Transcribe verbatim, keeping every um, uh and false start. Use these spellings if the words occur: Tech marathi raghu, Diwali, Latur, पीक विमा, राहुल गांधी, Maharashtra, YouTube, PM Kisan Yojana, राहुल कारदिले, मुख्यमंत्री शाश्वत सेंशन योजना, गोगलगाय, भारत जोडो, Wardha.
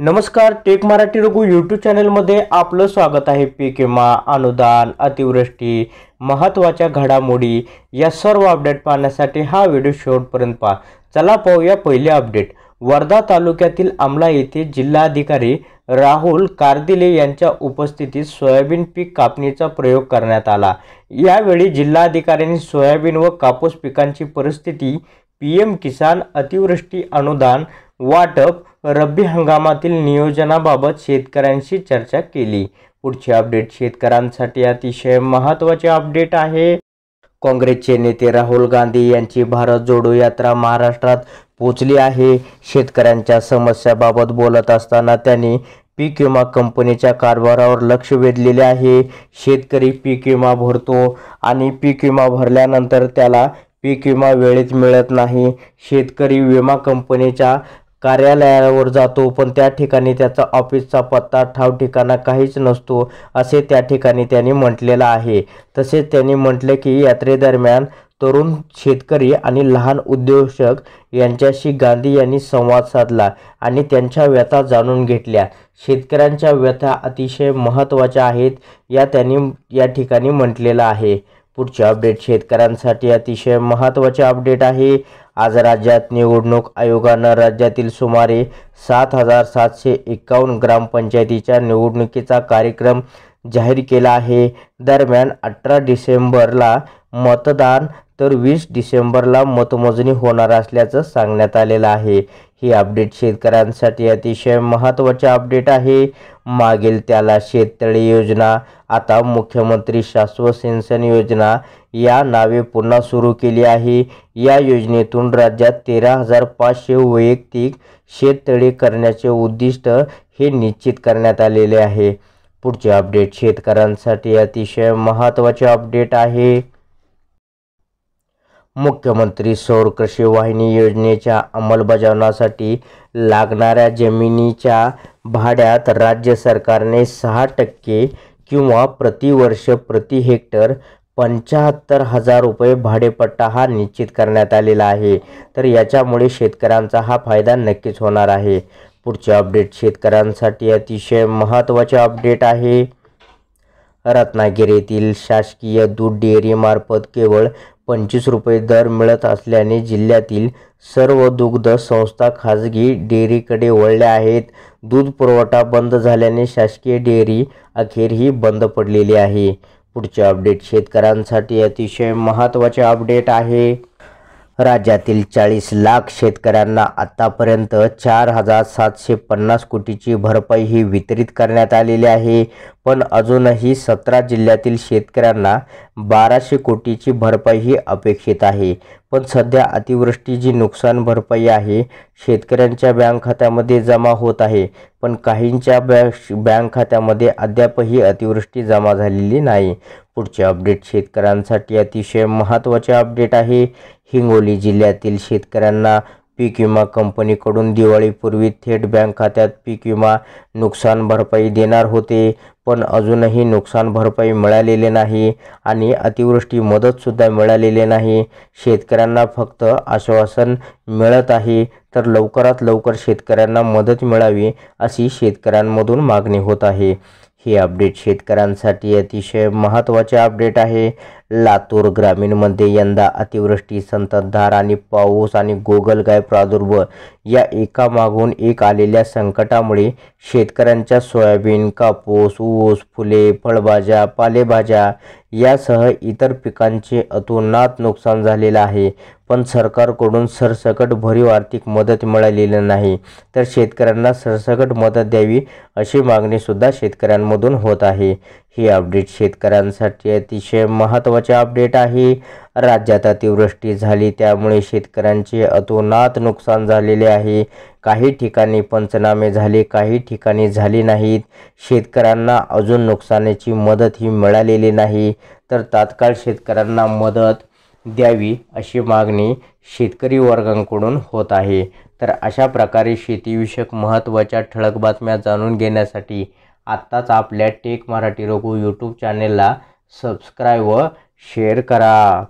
नमस्कार, take Marathi Raghu YouTube चॅनलमध्ये आपलं स्वागत आहे। पीक विमा, अनुदान, अतिवृष्टी, महत्त्वाच्या घडामोडी या सर्व अपडेट पाहण्यासाठी हा व्हिडिओ शेवटपर्यंत पहा। चला पाहूया पहिले अपडेट। वर्धा तालुक्यातील आमला येथे जिल्हाधिकारी राहुल कारदिले यांच्या उपस्थितीत सोयाबीन पीक कापणीचा प्रयोग करण्यात आला। यावेळी जिल्हाधिकाऱ्यांनी सोयाबीन व कापूस पिकांची परिस्थिती, पीएम किसान, अतिवृष्टी अनुदान वाटप, रब्बी हंगामातील नियोजनाबाबत शेतकऱ्यांशी चर्चा केली। पुढचे अपडेट शेतकऱ्यांसाठी अतिशय महत्त्वाचे अपडेट आहे। काँग्रेसचे नेते राहुल गांधी यांची भारत जोडो यात्रा महाराष्ट्रात पोहोचली आहे। शेतकऱ्यांच्या समस्याबाबत बोलत असताना त्यांनी पीक विमा कंपनीच्या कारभारावर लक्ष वेधलेले आहे। शेतकरी पीक विमा भरतो आणि पीक विमा भरल्यानंतर त्याला पीक विमा वेळेत मिळत नाही। शेतकरी विमा कंपनीच्या कार्यालयावर जातो, पण त्या ठिकाणी त्याचा ऑफिसचा पत्ता, ठाव ठिकाणा काहीच नसतो असे त्या ठिकाणी त्यांनी म्हटलेलं आहे। तसेच त्यांनी म्हटले की यात्रेदरम्यान तरुण शेतकरी आणि लहान उद्योजक यांच्याशी गांधी यांनी संवाद साधला आणि त्यांच्या व्यथा जाणून घेतल्या। शेतकऱ्यांच्या व्यथा अतिशय महत्त्वाच्या आहेत या त्यांनी या ठिकाणी म्हटलेलं आहे। पुढचे अपडेट शेतकऱ्यांसाठी अतिशय महत्त्वाचे अपडेट आहे। आज राज्यात निवडणूक आयोगानं राज्यातील सुमारे सात हजार सातशे एक्कावन्न ग्रामपंचायतीच्या निवडणुकीचा कार्यक्रम जाहीर केला आहे। दरम्यान अठरा डिसेंबरला मतदान तर वीस डिसेंबरला मतमोजणी होणार असल्याचं सांगण्यात आलेलं आहे। हे अपडेट शेतकऱ्यांसाठी अतिशय महत्त्वाचे अपडेट आहे। मागील त्याला शेततळे योजना आता मुख्यमंत्री शाश्वत सेंशन योजना या नावे पुन्हा सुरू केली आहे। या योजनेतून राज्यात तेरा हजार पाचशे वैयक्तिक शेततळे करण्याचे उद्दिष्ट हे निश्चित करण्यात आलेले आहे। पुढचे अपडेट शेतकऱ्यांसाठी अतिशय महत्त्वाचे अपडेट आहे। मुख्यमंत्री सौर कृषी वाहिनी योजनेच्या अंमलबजावणीसाठी लागणाऱ्या जमिनीच्या भाड्यात राज्य सरकारने सहा टक्के किंवा प्रतिवर्ष प्रति हेक्टर पंचाहत्तर हजार रुपये भाडेपट्टा हा निश्चित करण्यात आलेला आहे। तर याच्यामुळे शेतकऱ्यांचा हा फायदा नक्कीच होणार आहे। पुढचे अपडेट शेतकऱ्यांसाठी अतिशय महत्त्वाचे अपडेट आहे। रत्नागिरीतील शासकीय दूध डेअरीमार्फत केवळ पंचवीस रुपये दर मिळत असल्याने जिल्ह्यातील सर्व दुग्ध संस्था खाजगी डेअरीकडे वळल्या आहेत। दूध पुरवठा बंद झाल्याने शासकीय डेअरी अखेर ही बंद पडलेली आहे। पुढचे अपडेट शेतकऱ्यांसाठी अतिशय महत्त्वाचे अपडेट आहे। राज्यातील चाळीस लाख शेतकऱ्यांना आतापर्यंत चार हजार सातशे पन्नास कोटीची भरपाई ही वितरित करण्यात आलेली आहे, पण अजूनही सतरा जिल्ह्यातील शेतकऱ्यांना बाराशे कोटीची भरपाई ही अपेक्षित आहे। पण सध्या अतिवृष्टी जी नुकसान भरपाई आहे शेतकऱ्यांच्या बँक खात्यामध्ये जमा होत आहे, पण काहींच्या बँक बँक खात्यामध्ये अद्यापही अतिवृष्टी जमा झालेली नाही। पुढचे अपडेट शेतकऱ्यांसाठी अतिशय महत्त्वाचे अपडेट आहे। हिंगोली जिल्ह्यातील शेतकऱ्यांना पीक विमा कंपनीकडून दिवाळीपूर्वी थेट बँक खात्यात पीक विमा नुकसान भरपाई देणार होते, पण अजूनही नुकसान भरपाई मिळालेले नाही आणि अतिवृष्टी मदतसुद्धा मिळालेली नाही। शेतकऱ्यांना फक्त आश्वासन मिळत आहे, तर लवकरात लवकर शेतकऱ्यांना मदत मिळावी अशी शेतकऱ्यांमधून मागणी होत आहे। हे अपडेट शेतकऱ्यांसाठी अतिशय महत्त्वाचे अपडेट आहे। लातूर ग्रामीणमध्ये यंदा अतिवृष्टी, संततधार आणि पाऊस आणि गोगलगाय प्रादुर्भाव या एकामागून एक आलेल्या संकटामुळे शेतकऱ्यांच्या सोयाबीन, कापूस, ऊस, फुले, फळभाज्या, पालेभाज्या यासह इतर पिकांचे अतोनात नुकसान झालेलं आहे, पण सरकारकडून सरसकट भरीव आर्थिक मदत मिळालेली नाही। तर शेतकऱ्यांना सरसकट मदत द्यावी अशी मागणीसुद्धा शेतकऱ्यांमधून होत आहे। हे अपडेट शेतकऱ्यांसाठी अतिशय महत्त्वाचे अपडेट आहे। राज्यात अतिवृष्टी झाली त्यामुळे शेतकऱ्यांचे अतोनात नुकसान झालेले आहे। काही ठिकाणी पंचनामे झाले, काही ठिकाणी झाले नाहीत। शेतकऱ्यांना अजून नुकसानीची मदत ही मिळालेली नाही, तर तात्काळ शेतकऱ्यांना मदत द्यावी अशी मागणी शेतकरी वर्गांकडून होत आहे। तर अशा प्रकारे शेतीविषयक महत्त्वाच्या ठळक बातम्या जाणून घेण्यासाठी आत्ताच आपल्या टेक मराठी रघु यूट्यूब चॅनेलला सबस्क्राईब व शेअर करा।